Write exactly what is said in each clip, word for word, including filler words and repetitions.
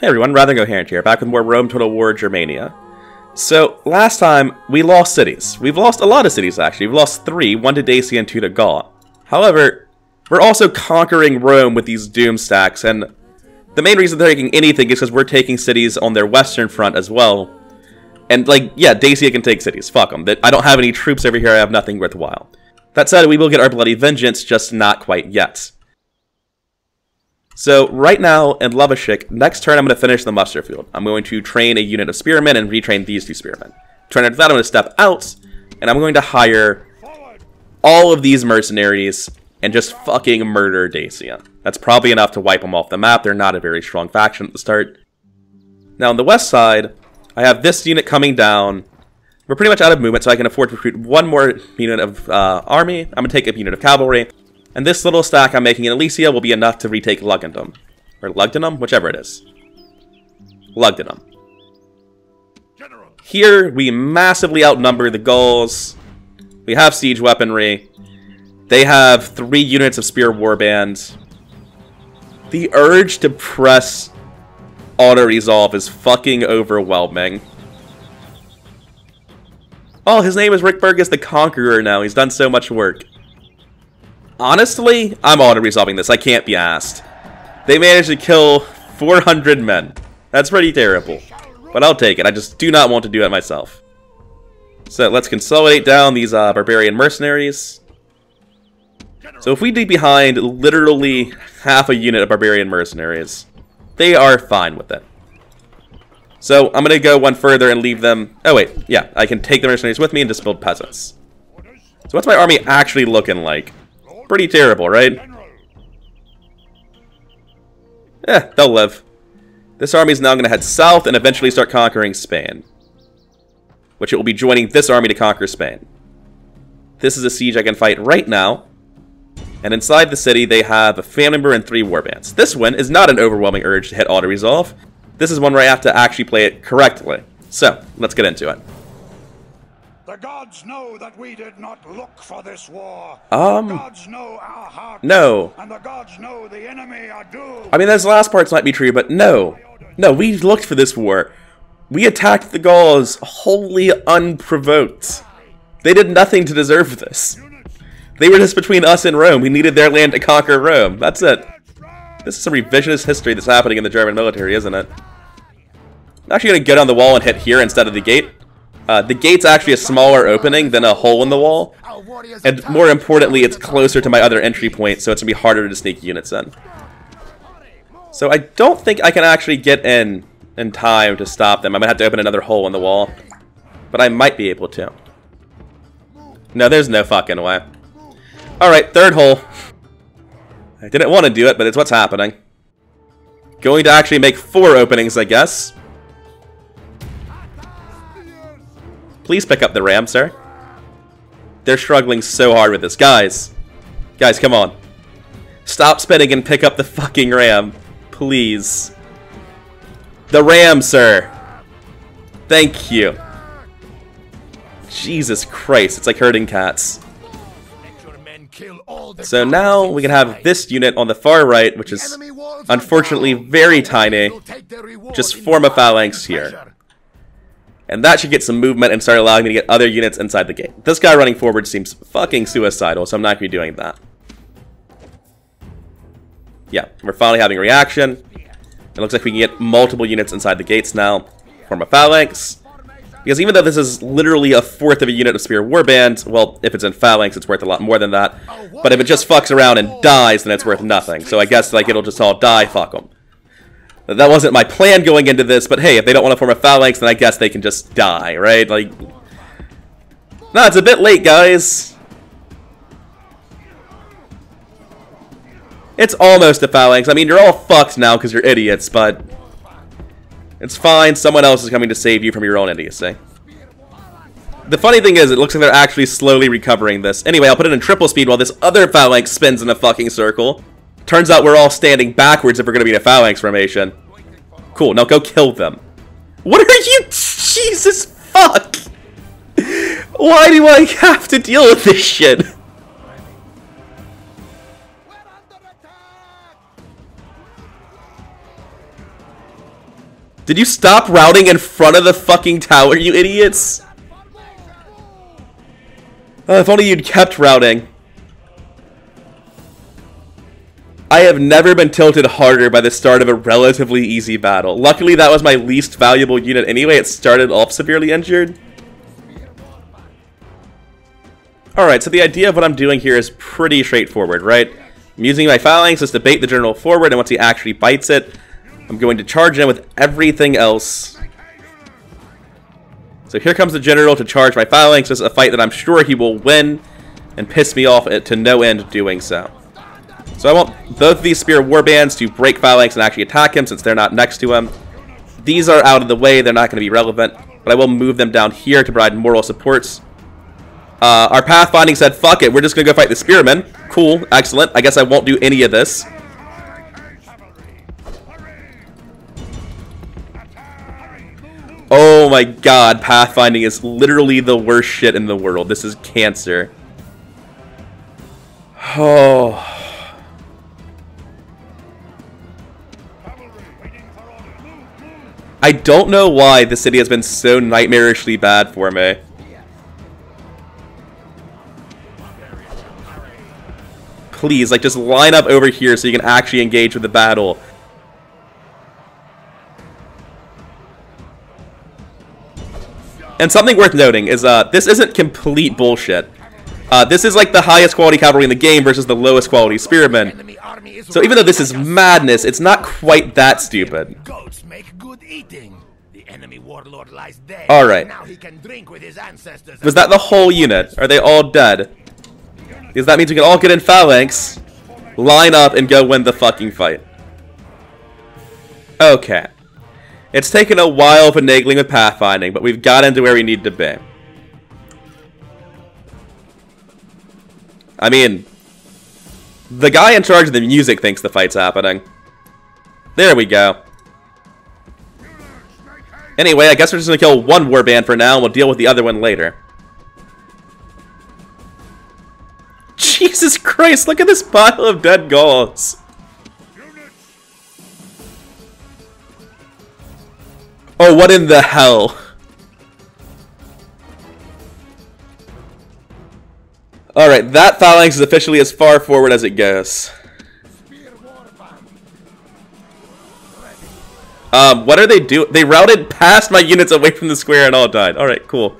Hey everyone, Rather Incoherent here, back with more Rome Total War Germania. So, last time, we lost cities. We've lost a lot of cities, actually. We've lost three, one to Dacia and two to Gaul. However, we're also conquering Rome with these doom stacks, and the main reason they're taking anything is because we're taking cities on their western front as well. And, like, yeah, Dacia can take cities. Fuck them. I don't have any troops over here. I have nothing worthwhile. That said, we will get our bloody vengeance, just not quite yet. So right now in Lovashik, next turn I'm going to finish the muster field. I'm going to train a unit of spearmen and retrain these two spearmen. Turn after that, I'm going to step out, and I'm going to hire all of these mercenaries and just fucking murder Dacia. That's probably enough to wipe them off the map. They're not a very strong faction at the start. Now on the west side, I have this unit coming down. We're pretty much out of movement, so I can afford to recruit one more unit of uh, army. I'm going to take a unit of cavalry. And this little stack I'm making in Alesia will be enough to retake Lugdunum. Or Lugdunum? Whichever it is. Lugdunum. Here, we massively outnumber the Gauls. We have siege weaponry. They have three units of spear warbands. The urge to press auto-resolve is fucking overwhelming. Oh, his name is Rickburgus the Conqueror now. He's done so much work. Honestly, I'm auto-resolving this. I can't be asked. They managed to kill four hundred men. That's pretty terrible. But I'll take it. I just do not want to do it myself. So let's consolidate down these uh, barbarian mercenaries. So if we leave behind literally half a unit of barbarian mercenaries, they are fine with it. So I'm going to go one further and leave them... Oh wait, yeah. I can take the mercenaries with me and just build peasants. So what's my army actually looking like? Pretty terrible, right? Eh, they'll live. This army is now going to head south and eventually start conquering Spain. Which it will be joining this army to conquer Spain. This is a siege I can fight right now. And inside the city, they have a family member and three warbands. This one is not an overwhelming urge to hit auto-resolve. This is one where I have to actually play it correctly. So, let's get into it. The gods know that we did not look for this war. Um, the gods know our hearts, no. And the gods know the enemy are due. I mean, those last parts might be true, but no. No, we looked for this war. We attacked the Gauls wholly unprovoked. They did nothing to deserve this. They were just between us and Rome. We needed their land to conquer Rome. That's it. This is some revisionist history that's happening in the German military, isn't it? I'm actually going to go down the wall and hit here instead of the gate. Uh, the gate's actually a smaller opening than a hole in the wall, and more importantly, it's closer to my other entry point, so it's going to be harder to sneak units in. So I don't think I can actually get in in time to stop them. I'm going to have to open another hole in the wall, but I might be able to. No, there's no fucking way. Alright, third hole. I didn't want to do it, but it's what's happening. Going to actually make four openings, I guess. Please pick up the ram, sir. They're struggling so hard with this. Guys. Guys, come on. Stop spinning and pick up the fucking ram. Please. The ram, sir. Thank you. Jesus Christ. It's like herding cats. So now we can have this unit on the far right, which is unfortunately very tiny. Just form a phalanx here. And that should get some movement and start allowing me to get other units inside the gate. This guy running forward seems fucking suicidal, so I'm not going to be doing that. Yeah, we're finally having a reaction. It looks like we can get multiple units inside the gates now. Form a phalanx. Because even though this is literally a fourth of a unit of spear warbands, well, if it's in phalanx, it's worth a lot more than that. But if it just fucks around and dies, then it's worth nothing. So I guess like it'll just all die, fuck them. That wasn't my plan going into this, but hey, if they don't want to form a phalanx, then I guess they can just die, right? Like, no, it's a bit late, guys. It's almost a phalanx. I mean, you're all fucked now because you're idiots, but it's fine. Someone else is coming to save you from your own idiocy. The funny thing is, it looks like they're actually slowly recovering this. Anyway, I'll put it in triple speed while this other phalanx spins in a fucking circle. Turns out we're all standing backwards if we're going to be in a phalanx formation. Cool, now go kill them. What are you... Jesus fuck! Why do I have to deal with this shit? Did you stop routing in front of the fucking tower, you idiots? Uh, if only you'd kept routing. I have never been tilted harder by the start of a relatively easy battle. Luckily, that was my least valuable unit anyway. It started off severely injured. Alright, so the idea of what I'm doing here is pretty straightforward, right? I'm using my phalanx just to bait the general forward, and once he actually bites it, I'm going to charge in with everything else. So here comes the general to charge my phalanx. This is a fight that I'm sure he will win and piss me off to no end doing so. So I want both of these spear warbands to break phalanx and actually attack him since they're not next to him. These are out of the way, they're not going to be relevant, but I will move them down here to provide mortal supports. Uh, our pathfinding said, fuck it, we're just going to go fight the spearmen. Cool, excellent, I guess I won't do any of this. Oh my god, pathfinding is literally the worst shit in the world. This is cancer. Oh... I don't know why the city has been so nightmarishly bad for me. Please, like, just line up over here so you can actually engage with the battle. And something worth noting is, uh, this isn't complete bullshit. Uh, this is like the highest quality cavalry in the game versus the lowest quality spearmen. So even though this is madness, it's not quite that stupid. Alright. Was that the whole unit? Are they all dead? Because that means we can all get in phalanx, line up, and go win the fucking fight. Okay. It's taken a while finagling with pathfinding, but we've gotten to where we need to be. I mean, the guy in charge of the music thinks the fight's happening. There we go. Anyway, I guess we're just gonna kill one warband for now, and we'll deal with the other one later. Jesus Christ, look at this pile of dead Gauls. Oh, what in the hell? Alright, that phalanx is officially as far forward as it goes. Um, what are they doing? They routed past my units away from the square and all died. Alright, cool.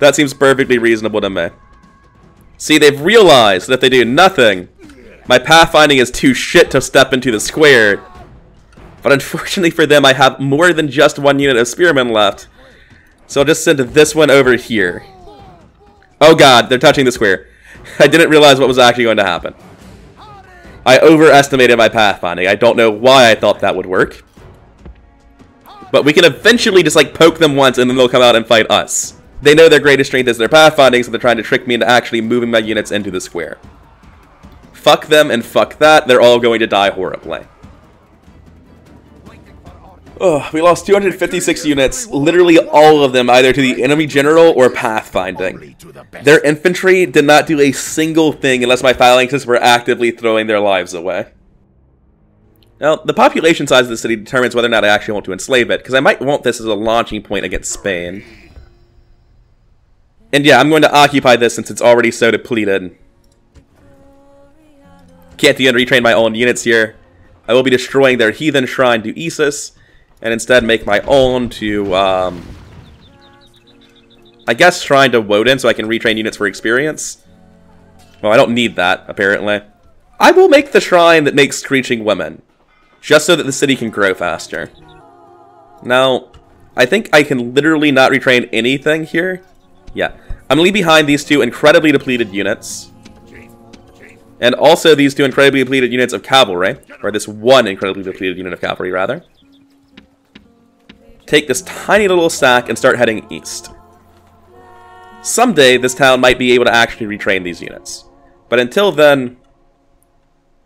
That seems perfectly reasonable to me. See, they've realized that if they do nothing, my pathfinding is too shit to step into the square. But unfortunately for them, I have more than just one unit of spearmen left. So I'll just send this one over here. Oh god, they're touching the square. I didn't realize what was actually going to happen. I overestimated my pathfinding. I don't know why I thought that would work. But we can eventually just like poke them once and then they'll come out and fight us. They know their greatest strength is their pathfinding, so they're trying to trick me into actually moving my units into the square. Fuck them and fuck that. They're all going to die horribly. Oh, we lost two hundred fifty-six units, literally all of them, either to the enemy general or pathfinding. Their infantry did not do a single thing unless my phalanxes were actively throwing their lives away. Now, the population size of the city determines whether or not I actually want to enslave it, because I might want this as a launching point against Spain. And yeah, I'm going to occupy this since it's already so depleted. Can't even retrain my own units here. I will be destroying their heathen shrine to Isis, and instead make my own to, um... I guess shrine to Woden so I can retrain units for experience. Well, I don't need that, apparently. I will make the shrine that makes screeching women, just so that the city can grow faster. Now, I think I can literally not retrain anything here. Yeah. I'm leaving behind these two incredibly depleted units. And also these two incredibly depleted units of cavalry. Or this one incredibly depleted unit of cavalry, rather. Take this tiny little stack and start heading east. Someday, this town might be able to actually retrain these units. But until then,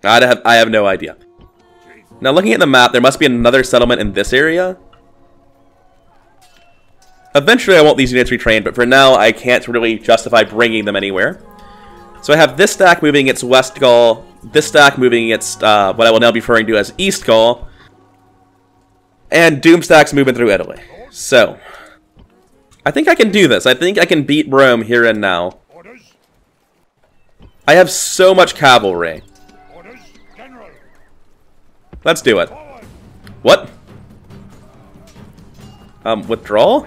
I'd have, I have no idea. Now, looking at the map, there must be another settlement in this area. Eventually, I want these units retrained, but for now, I can't really justify bringing them anywhere. So I have this stack moving its West Gaul, this stack moving its uh, what I will now be referring to as East Gaul, And Doomstock's moving through Italy. So, I think I can do this. I think I can beat Rome here and now. I have so much cavalry. Let's do it. What? Um, withdrawal?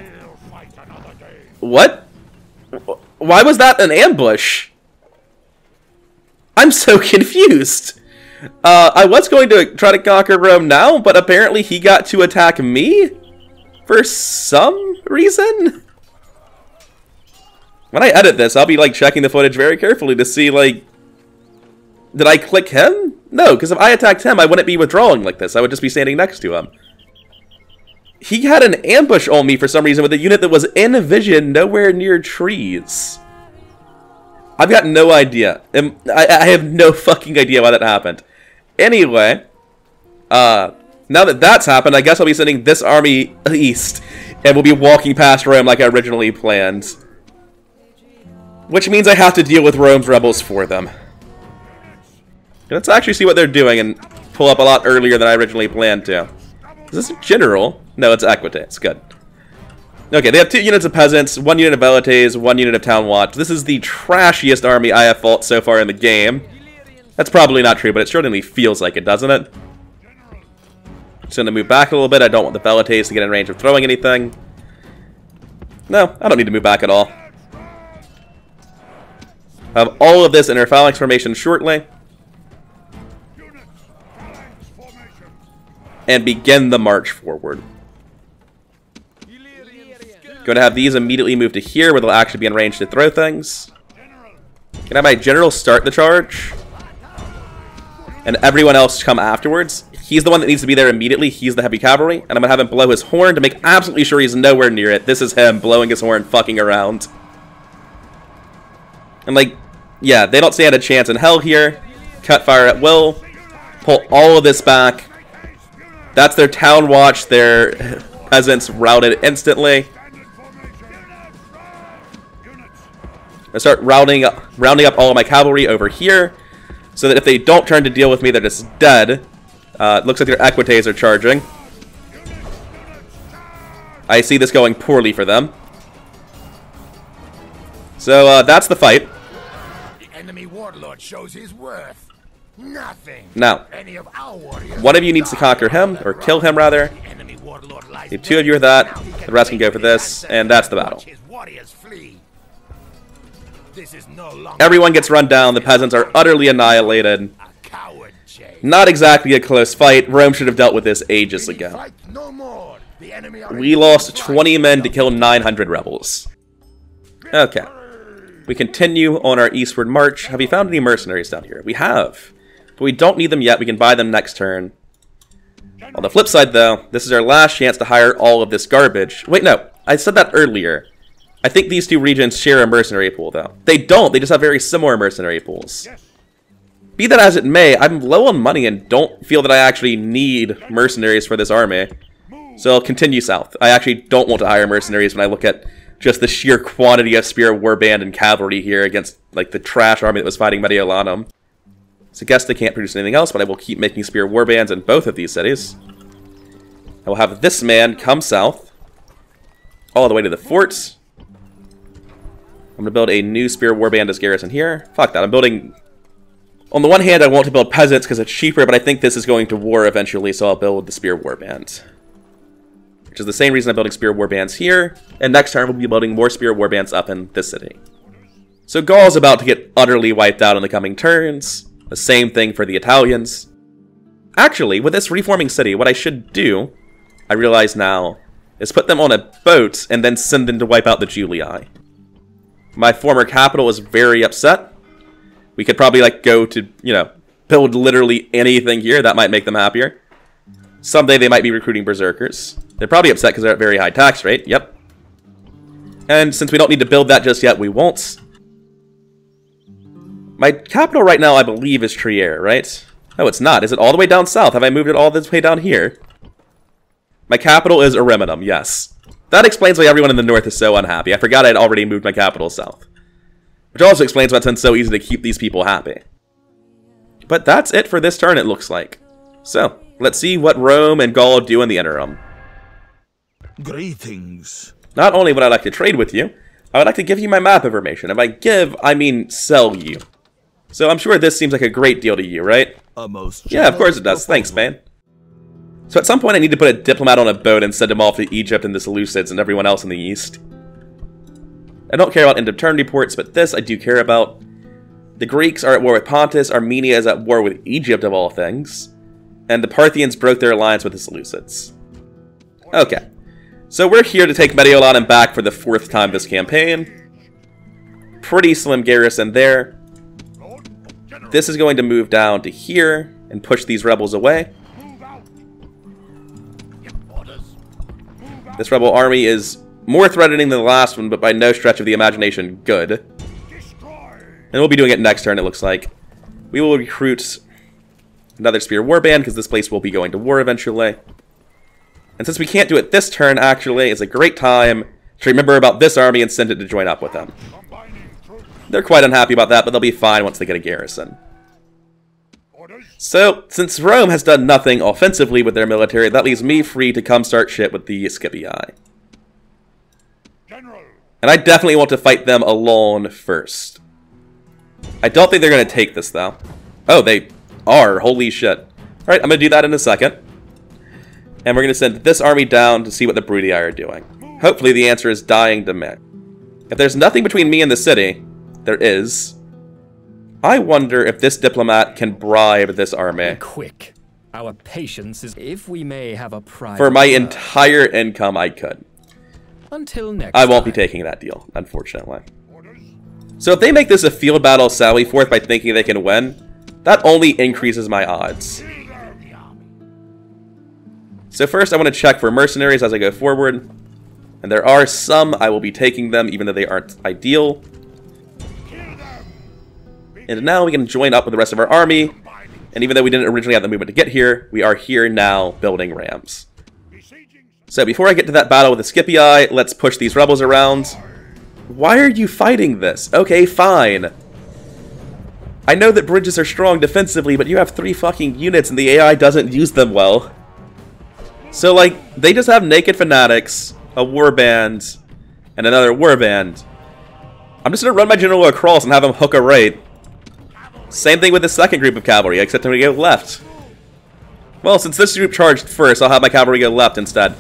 What? Why was that an ambush? I'm so confused. Uh, I was going to try to conquer Rome now, but apparently he got to attack me? For some reason? When I edit this, I'll be like checking the footage very carefully to see, like, did I click him? No, because if I attacked him, I wouldn't be withdrawing like this. I would just be standing next to him. He had an ambush on me for some reason with a unit that was in vision, nowhere near trees. I've got no idea. I, I have no fucking idea why that happened. Anyway, uh, now that that's happened, I guess I'll be sending this army east, and we'll be walking past Rome like I originally planned. Which means I have to deal with Rome's rebels for them. Let's actually see what they're doing and pull up a lot earlier than I originally planned to. Is this a general? No, it's Equites. It's good. Okay, they have two units of peasants, one unit of velites, one unit of town watch. This is the trashiest army I have fought so far in the game. That's probably not true, but it certainly feels like it, doesn't it? Just gonna move back a little bit. I don't want the velites to get in range of throwing anything. No, I don't need to move back at all. I have all of this in our phalanx formation shortly. And begin the march forward. Going to have these immediately move to here, where they'll actually be in range to throw things. Can I have my general start the charge? And everyone else come afterwards? He's the one that needs to be there immediately. He's the heavy cavalry. And I'm going to have him blow his horn to make absolutely sure he's nowhere near it. This is him blowing his horn fucking around. And like, yeah, they don't stand a chance in hell here. Cut fire at will. Pull all of this back. That's their town watch. Their peasants routed instantly. I start rounding up, rounding up all of my cavalry over here, so that if they don't turn to deal with me, they're just dead. Uh, it looks like their equites are charging. I see this going poorly for them. So uh, that's the fight. The enemy warlord shows his worth. Nothing. Now, Any of our one of you needs to conquer him, or kill him rather. Leave two of you with that. The rest can go for this, and that's the battle. This is no longer Everyone gets run down. The peasants are utterly annihilated. Coward, Not exactly a close fight. Rome should have dealt with this ages we ago. No more. The enemy we lost twenty men to kill nine hundred rebels. Okay. We continue on our eastward march. Have we found any mercenaries down here? We have. But we don't need them yet. We can buy them next turn. On the flip side, though, this is our last chance to hire all of this garbage. Wait, no. I said that earlier. I think these two regions share a mercenary pool, though. They don't. They just have very similar mercenary pools. Be that as it may, I'm low on money and don't feel that I actually need mercenaries for this army. So I'll continue south. I actually don't want to hire mercenaries when I look at just the sheer quantity of spear, warband, and cavalry here against like the trash army that was fighting Mediolanum. Segestica can't produce anything else, but I will keep making spear warbands in both of these cities. I will have this man come south all the way to the forts. I'm going to build a new spear warband as garrison here. Fuck that. I'm building... On the one hand, I want to build peasants because it's cheaper, but I think this is going to war eventually, so I'll build the spear warband. Which is the same reason I'm building spear warbands here. And next turn, we'll be building more spear warbands up in this city. So Gaul's about to get utterly wiped out in the coming turns. The same thing for the Italians. Actually, with this reforming city, what I should do, I realize now, is put them on a boat and then send them to wipe out the Julii. My former capital was very upset. We could probably, like, go to, you know, build literally anything here. That might make them happier. Someday they might be recruiting berserkers. They're probably upset because they're at very high tax rate. Yep. And since we don't need to build that just yet, we won't. My capital right now, I believe, is Trier, right? No, it's not. Is it all the way down south? Have I moved it all this way down here? My capital is Ariminum, yes. That explains why everyone in the north is so unhappy. I forgot I had already moved my capital south. Which also explains why it's so easy to keep these people happy. But that's it for this turn, it looks like. So, let's see what Rome and Gaul do in the interim. Greetings. Not only would I like to trade with you, I would like to give you my map information. And by give, I mean sell you. So I'm sure this seems like a great deal to you, right? Almost. Yeah, of course it does. Thanks, man. So at some point I need to put a diplomat on a boat and send him off to Egypt and the Seleucids and everyone else in the East. I don't care about end of turn reports, but this I do care about. The Greeks are at war with Pontus, Armenia is at war with Egypt of all things, and the Parthians broke their alliance with the Seleucids. Okay, so we're here to take Mediolanum back for the fourth time this campaign. Pretty slim garrison there. This is going to move down to here and push these rebels away. This rebel army is more threatening than the last one, but by no stretch of the imagination good. And we'll be doing it next turn, it looks like. We will recruit another spear warband, because this place will be going to war eventually. And since we can't do it this turn, actually, it's a great time to remember about this army and send it to join up with them. They're quite unhappy about that, but they'll be fine once they get a garrison. So, since Rome has done nothing offensively with their military, that leaves me free to come start shit with the Scipii. And I definitely want to fight them alone first. I don't think they're going to take this, though. Oh, they are. Holy shit. Alright, I'm going to do that in a second. And we're going to send this army down to see what the Broodii are doing. Hopefully the answer is dying to me. If there's nothing between me and the city, there is. I wonder if this diplomat can bribe this army. Be quick. Our patience is... If we may have a prize... For my entire income, I could. Until next I won't time. Be taking that deal, unfortunately. So if they make this a field battle sally forth by thinking they can win, that only increases my odds. So first I want to check for mercenaries as I go forward. And there are some, I will be taking them even though they aren't ideal. And now we can join up with the rest of our army. And even though we didn't originally have the movement to get here, we are here now building ramps. So before I get to that battle with the Scipii, let's push these rebels around. Why are you fighting this? Okay, fine. I know that bridges are strong defensively, but you have three fucking units and the A I doesn't use them well. So, like, they just have naked fanatics, a warband, and another warband. I'm just gonna run my general across and have him hook a right. Same thing with the second group of cavalry, except I'm gonna go left. Well, since this group charged first, I'll have my cavalry go left instead.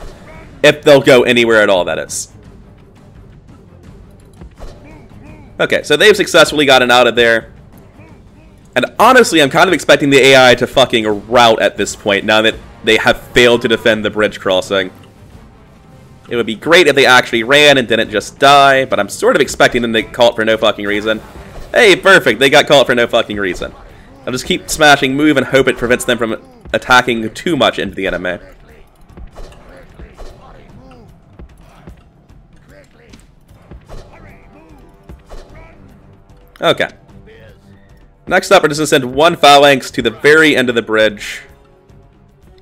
If they'll go anywhere at all, that is. Okay, so they've successfully gotten out of there. And honestly, I'm kind of expecting the A I to fucking rout at this point, now that they have failed to defend the bridge crossing. It would be great if they actually ran and didn't just die, but I'm sort of expecting them to call it for no fucking reason. Hey, perfect, they got called for no fucking reason. I'll just keep smashing move and hope it prevents them from attacking too much into the enemy. Okay. Next up, we're just going to send one phalanx to the very end of the bridge.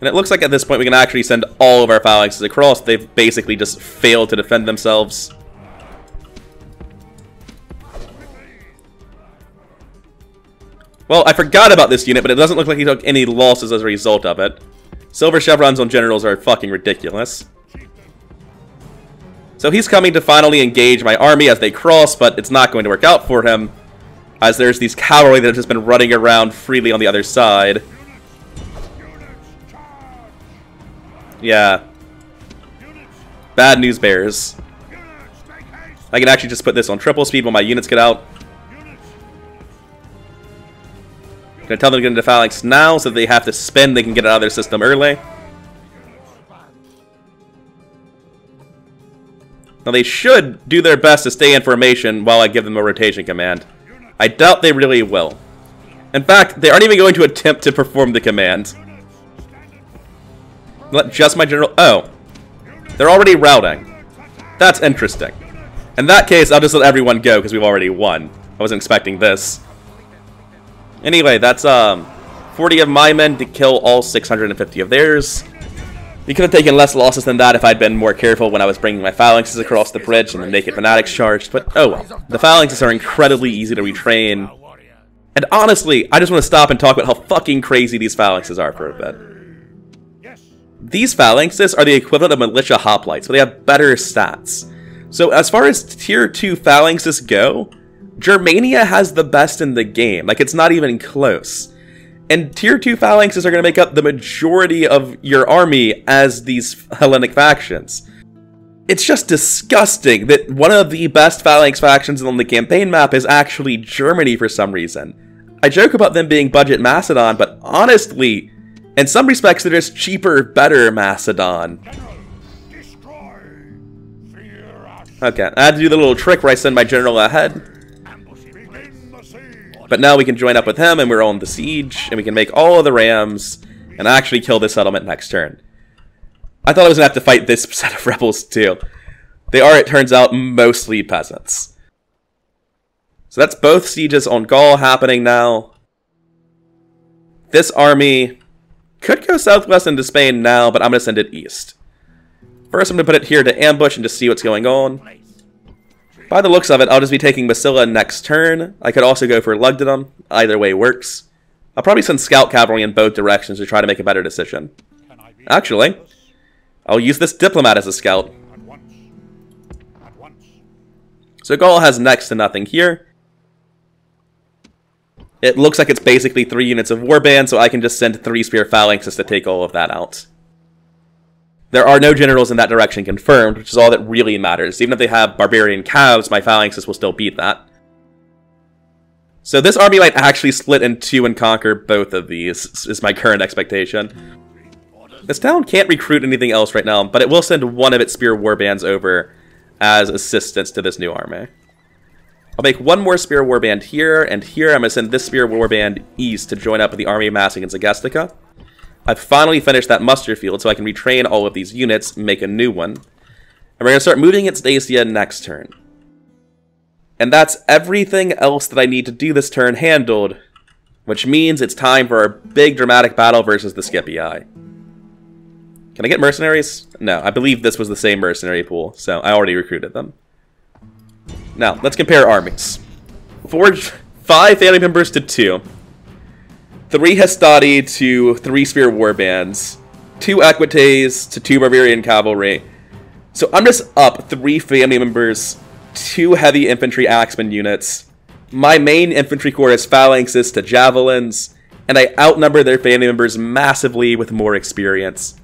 And it looks like at this point we can actually send all of our phalanxes across. They've basically just failed to defend themselves. Well, I forgot about this unit, but it doesn't look like he took any losses as a result of it. Silver chevrons on generals are fucking ridiculous. So he's coming to finally engage my army as they cross, but it's not going to work out for him, as there's these cavalry that have just been running around freely on the other side. Yeah. Bad news bears. I can actually just put this on triple speed when my units get out. I'm gonna tell them to get into phalanx now, so they have to spend, they can get out of their system early. Now they should do their best to stay in formation while I give them a rotation command. I doubt they really will. In fact, they aren't even going to attempt to perform the command. Let just my general... Oh. They're already routing. That's interesting. In that case, I'll just let everyone go because we've already won. I wasn't expecting this. Anyway, that's um, forty of my men to kill all six hundred fifty of theirs. You could have taken less losses than that if I'd been more careful when I was bringing my phalanxes across the bridge and the naked fanatics charged, but oh well. The phalanxes are incredibly easy to retrain. And honestly, I just want to stop and talk about how fucking crazy these phalanxes are for a bit. These phalanxes are the equivalent of militia hoplites, so they have better stats. So as far as tier two phalanxes go, Germania has the best in the game. Like, it's not even close. And tier two phalanxes are going to make up the majority of your army as these Hellenic factions. It's just disgusting that one of the best phalanx factions on the campaign map is actually Germany for some reason. I joke about them being budget Macedon, but honestly, in some respects, they're just cheaper, better Macedon. Okay, I had to do the little trick where I send my general ahead. But now we can join up with him, and we're on the siege, and we can make all of the rams, and actually kill this settlement next turn. I thought I was going to have to fight this set of rebels, too. They are, it turns out, mostly peasants. So that's both sieges on Gaul happening now. This army could go southwest into Spain now, but I'm going to send it east. First, I'm going to put it here to ambush and just see what's going on. By the looks of it, I'll just be taking Massilia next turn. I could also go for Lugdunum. Either way works. I'll probably send scout cavalry in both directions to try to make a better decision. Actually, I'll use this diplomat as a scout. So Gaul has next to nothing here. It looks like it's basically three units of warband, so I can just send three spear phalanxes to take all of that out. There are no generals in that direction confirmed, which is all that really matters. Even if they have barbarian calves, my phalanxes will still beat that. So this army might actually split in two and conquer both of these, is my current expectation. This town can't recruit anything else right now, but it will send one of its spear warbands over as assistance to this new army. I'll make one more spear warband here, and here I'm going to send this spear warband east to join up with the army massing in Segestica. I've finally finished that muster field, so I can retrain all of these units and make a new one. And we're going to start moving its Dacia next turn. And that's everything else that I need to do this turn handled, which means it's time for our big dramatic battle versus the Scipii. Can I get mercenaries? No, I believe this was the same mercenary pool, so I already recruited them. Now, let's compare armies. Four, five family members to two. Three Hastati to three spear warbands, two Equites to two Barbarian cavalry. So I'm just up three family members, two heavy infantry axemen units. My main infantry corps is phalanxes to javelins, and I outnumber their family members massively with more experience.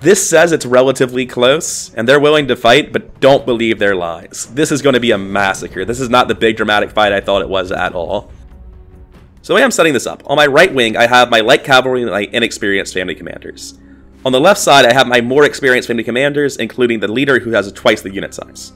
This says it's relatively close, and they're willing to fight, but don't believe their lies. This is going to be a massacre. This is not the big dramatic fight I thought it was at all. So the way I'm setting this up, on my right wing, I have my light cavalry and my inexperienced family commanders. On the left side, I have my more experienced family commanders, including the leader who has twice the unit size.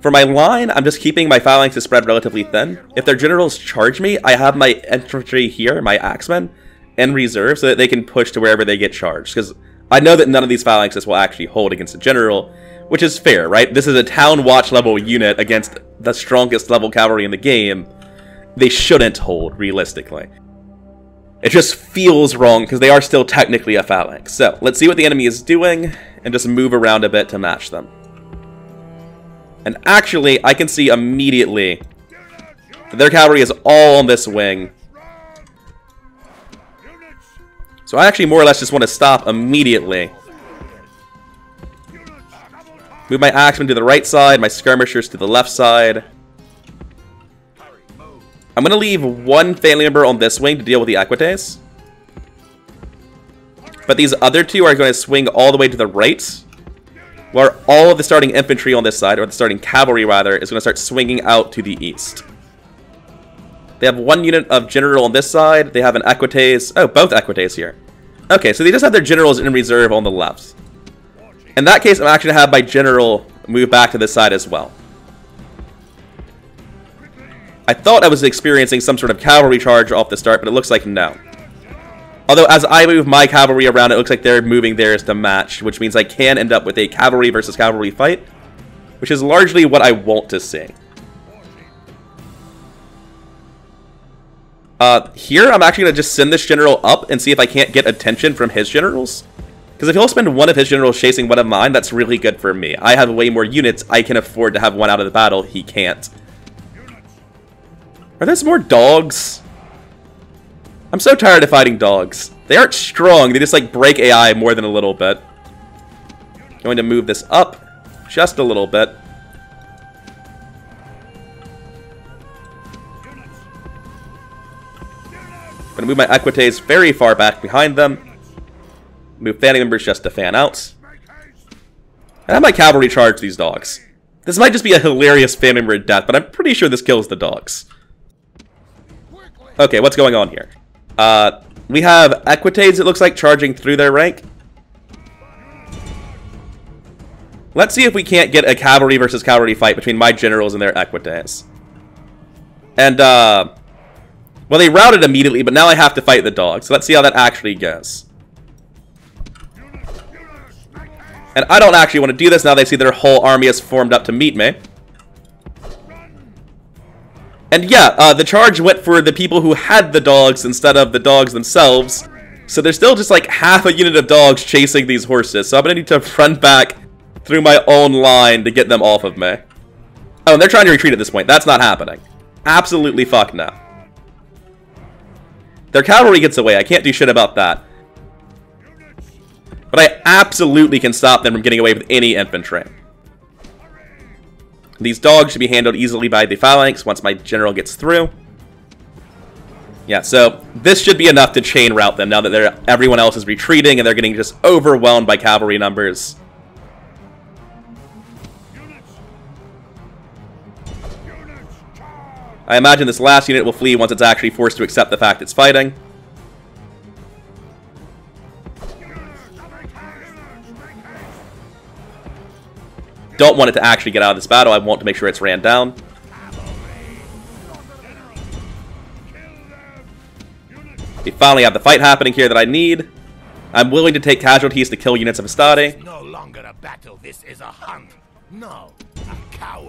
For my line, I'm just keeping my phalanxes spread relatively thin. If their generals charge me, I have my infantry here, my axemen, in reserve so that they can push to wherever they get charged. Because I know that none of these phalanxes will actually hold against a general, which is fair, right? This is a town watch level unit against the strongest level cavalry in the game. They shouldn't hold, realistically. It just feels wrong, because they are still technically a phalanx. So, let's see what the enemy is doing, and just move around a bit to match them. And actually, I can see immediately that their cavalry is all on this wing. So I actually more or less just want to stop immediately. Move my axemen to the right side, my skirmishers to the left side. I'm going to leave one family member on this wing to deal with the Equites. But these other two are going to swing all the way to the right, where all of the starting infantry on this side, or the starting cavalry rather, is going to start swinging out to the east. They have one unit of general on this side, they have an Equites, oh, both Equites here. Okay, so they just have their generals in reserve on the left. In that case, I'm actually going to have my general move back to this side as well. I thought I was experiencing some sort of cavalry charge off the start, but it looks like no. Although, as I move my cavalry around, it looks like they're moving theirs to match, which means I can end up with a cavalry versus cavalry fight, which is largely what I want to see. Uh, here, I'm actually going to just send this general up and see if I can't get attention from his generals. Because if he'll spend one of his generals chasing one of mine, that's really good for me. I have way more units, I can afford to have one out of the battle, he can't. Are there some more dogs? I'm so tired of fighting dogs. They aren't strong, they just like break A I more than a little bit. Going to move this up just a little bit. I'm gonna move my equites very far back behind them. Move fanning members just to fan out. And I might cavalry charge these dogs. This might just be a hilarious fan member death, but I'm pretty sure this kills the dogs. Okay, what's going on here? Uh, we have equites, it looks like, charging through their rank. Let's see if we can't get a cavalry versus cavalry fight between my generals and their equites. And, uh... well, they routed immediately, but now I have to fight the dogs. So let's see how that actually goes. And I don't actually want to do this now. They see their whole army has formed up to meet me. And yeah, uh, the charge went for the people who had the dogs instead of the dogs themselves. So there's still just like half a unit of dogs chasing these horses. So I'm going to need to run back through my own line to get them off of me. Oh, and they're trying to retreat at this point. That's not happening. Absolutely fuck no. Their cavalry gets away. I can't do shit about that. But I absolutely can stop them from getting away with any infantry. These dogs should be handled easily by the phalanx once my general gets through. Yeah, so this should be enough to chain rout them now that they're, everyone else is retreating and they're getting just overwhelmed by cavalry numbers. I imagine this last unit will flee once it's actually forced to accept the fact it's fighting. Don't want it to actually get out of this battle. I want to make sure it's ran down. We finally have the fight happening here that I need. I'm willing to take casualties to kill units of Hastati. No longer a battle. This is a hunt. No.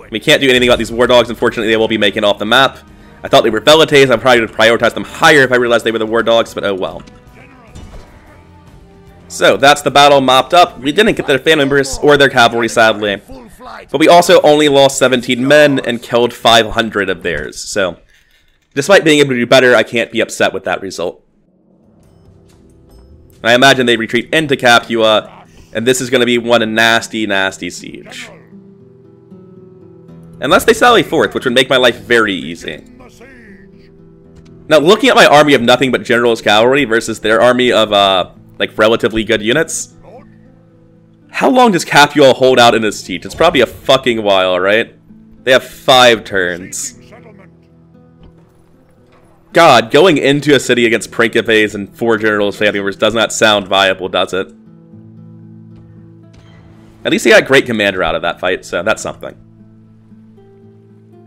We can't do anything about these war dogs. Unfortunately, they will be making off the map. I thought they were velites. I'm probably going to prioritize them higher if I realized they were the war dogs, but oh well. So that's the battle mopped up. We didn't get their fan members or their cavalry, sadly, but we also only lost seventeen men and killed five hundred of theirs. So despite being able to do better, I can't be upset with that result. I imagine they retreat into Capua, and this is going to be one nasty, nasty siege. Unless they sally forth, which would make my life very easy. Now, looking at my army of nothing but generals cavalry versus their army of, uh, like, relatively good units. How long does Capua hold out in this siege? It's probably a fucking while, right? They have five turns. God, going into a city against Principes and four generals family members does not sound viable, does it? At least he got a great commander out of that fight, so that's something.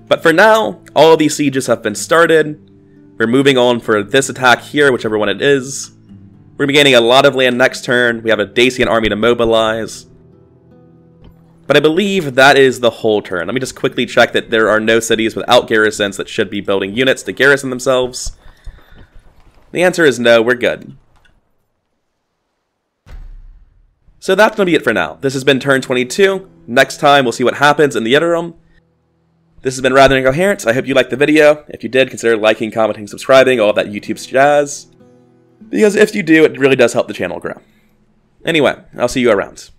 But for now, all of these sieges have been started. We're moving on for this attack here, whichever one it is. We're going to be gaining a lot of land next turn. We have a Dacian army to mobilize. But I believe that is the whole turn. Let me just quickly check that there are no cities without garrisons that should be building units to garrison themselves. The answer is no, we're good. So that's going to be it for now. This has been turn twenty-two. Next time, we'll see what happens in the interim. This has been Rather Incoherent. I hope you liked the video. If you did, consider liking, commenting, subscribing, all of that YouTube jazz. Because if you do, it really does help the channel grow. Anyway, I'll see you around.